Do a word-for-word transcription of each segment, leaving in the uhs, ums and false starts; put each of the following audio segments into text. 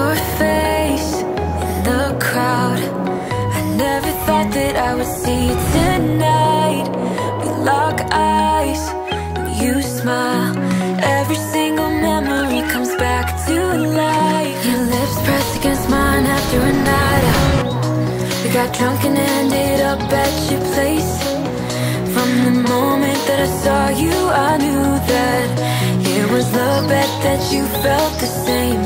your face in the crowd. I never thought that I would see you tonight. We lock eyes, you smile. Every single memory comes back to life. Your lips pressed against mine after a night out. We got drunk and ended up at your place. From the moment that I saw you, I knew that it was love. Bet that you felt the same.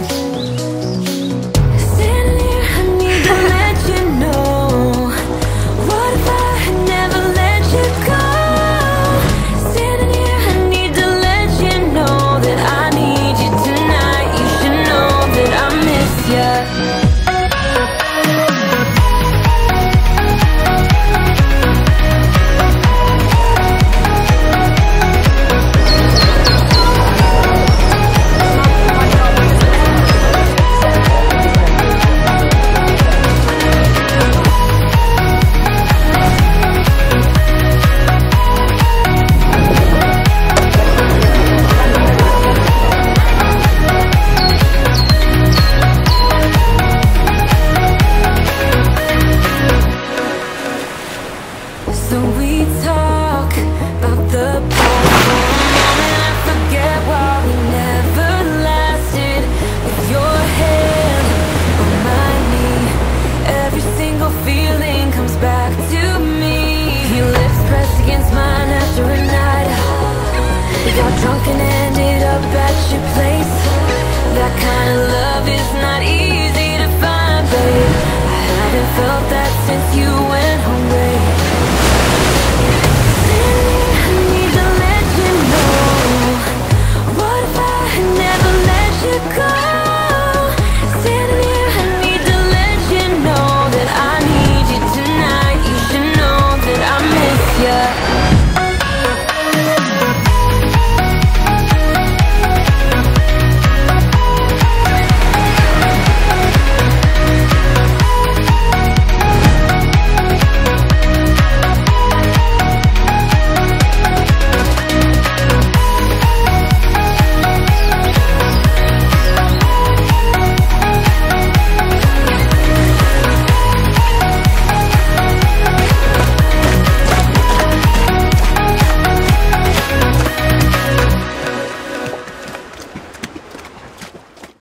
Drunk and ended up back.